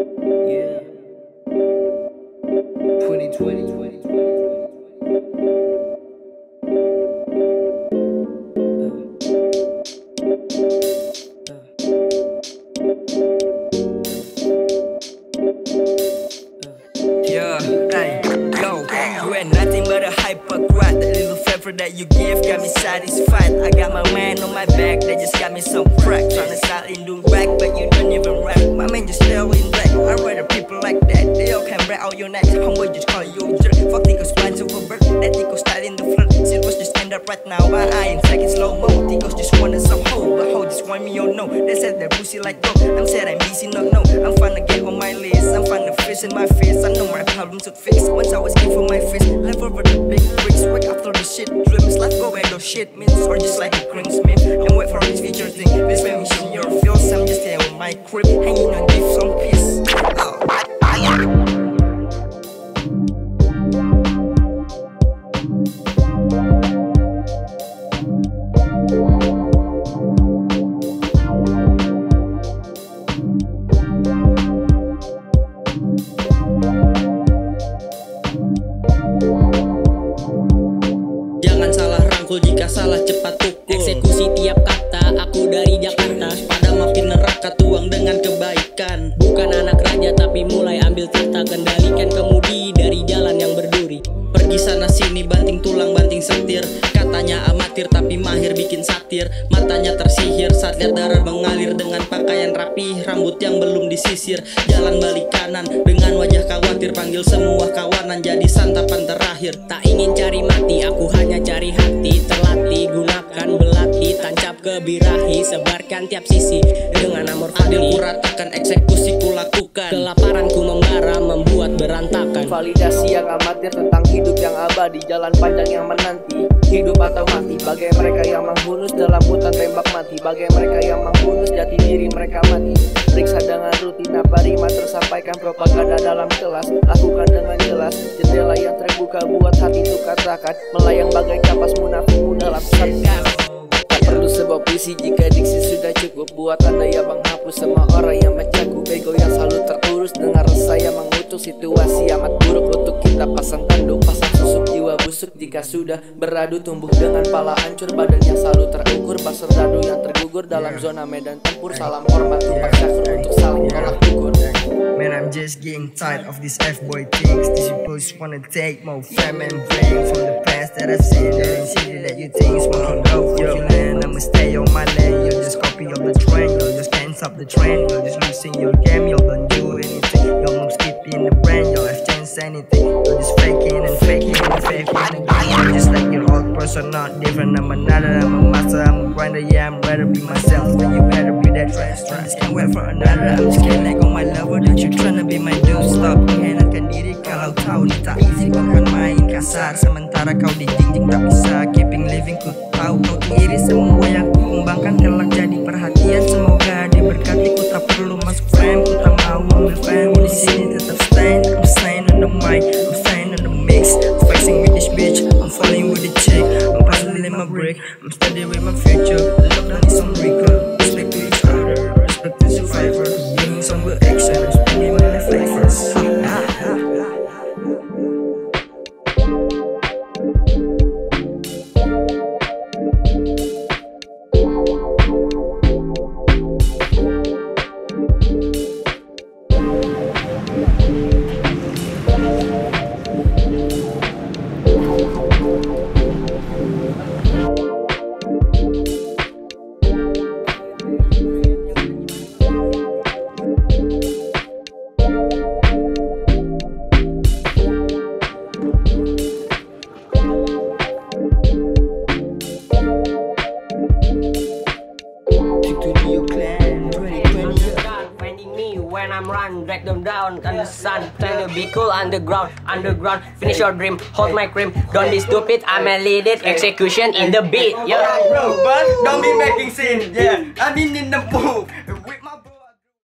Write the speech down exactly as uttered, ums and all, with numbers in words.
Yeah. twenty twenty, twenty twenty. Nothing but a hyper crowd. That little favor that you give got me satisfied. I got my man on my back, that just got me some crack. Tryna style in doing back, but you don't even rap. My man just fell in black. I rather people like that, they all can break all your necks. Homeboy just call you a jerk. Fuck Tico's plans over bird. That Tico's style in the front. Zero's just end up right now. My eye in second slow mo. Tico's just wanted some hoe, but hoe just want me or no. They said that pussy like go. I'm sad I'm busy, no no. I'm finna get on my list. I'm finna fish in my face. I know my problems would fix once I was given for my face. Live over the big bricks, wake after the shit dreams. Life go where the shit means, or just like it brings me. And wait for this future thing, this way me show your feels. I'm just here on my crib, hanging on give some peace. Oh. Jangan salah rangkul, jika salah cepat pukul. Eksekusi tiap kata, aku dari Jakarta. Pada makin neraka, tuang dengan kebaikan. Bukan anak raja tapi mulai ambil tata. Kendalikan kemudi dari jalan yang berduri. Pergi sana sini, banting tulang, banting setir. Katanya amatir tapi mahir bikin satir. Matanya tersihir saat lihat darah mengalir. Dengan pakaian rapi, rambut yang belum disisir. Jalan balik kanan, dengan wajah khawatir. Panggil semua kawanan, jadi santapan terakhir. Tak ingin cari mati, aku hanya cari hati. Terlatih, gunakan belati. Tancap kebirahi, sebarkan tiap sisi. Dengan amor fati, adil kuratakan, eksekusi kulakukan. Kelaparanku membara, membuat berantakan. Validasi yang amatir tentang hidup yang abadi, jalan panjang yang menanti. Hidup atau mati, bagai mereka yang menghunus dalam hutan tembak mati. Bagai mereka yang menghunus jati diri mereka mati. Periksa dengan rutin apa rima tersampaikan propaganda dalam kelas. Lakukan dengan jelas, jendela yang terbuka buat hati itu katakan. Melayang bagai kapas munafik dalam sarkas. Tak perlu sebuah puisi jika diksi sudah cukup. Buat anda yang menghapus semua orang yang mencakup. Bego yang selalu terurus, dengar saya mengutuk. Situasi amat buruk untuk kita pasang tanduk. Pasang susuk jiwa busuk jika sudah beradu. Tumbuh dengan pala hancur, badannya selalu terukur. Pasar dadu yang tergugur dalam zona medan tempur. Salam hormat, tumpah syakur untuk saling tolak ukur. Man, I'm just getting tired of these F-boy things. These boys wanna take more fame and blame. From the past that I've seen, I didn't see that you think it's one of you. I'ma stay on my lane, you'll just copy up the trend. You'll just can't stop the trend, you'll just losing your game. You'll don't do anything, you'll not skipping the brand. You'll have changed anything, you're just faking and faking and faking and faking. Just like your old person, not different. I'm another, I'm a master, I'm a grinder. Yeah, I'm rather be myself, but you better be that trash. I just can't wait for another, I'm just can't let go my lover. Don't you tryna be my dude, stop. Menghilangkan diri kalau tahu ni tak easy. Kau kan main kasar, sementara kau dijinjing tak bisa. Keeping living ku tahu kau iris semua yang kumbangkan kelak jadi perhatian. Semoga diberkati, ku tak perlu masuk frame. Ku tak mau ambil fame, di sini tetap stand. I'm staying on the mic, I'm staying on the mix. I'm flexing with this bitch, I'm falling with the chick. I'm puzzling my break, I'm steady with my future. Lockdown is on record, respect to each other, respect to survivors. Doing some good action, spending my life like this. Sicktudio Clan twenty twenty. Finding me when I'm run, drag them down under the sun. Trying to be cool underground, underground. Finish your dream, hold my cream. Don't be stupid, I'ma lead it. Execution in the beat. Yeah, bro, but don't be making scene. Yeah, I mean in the move.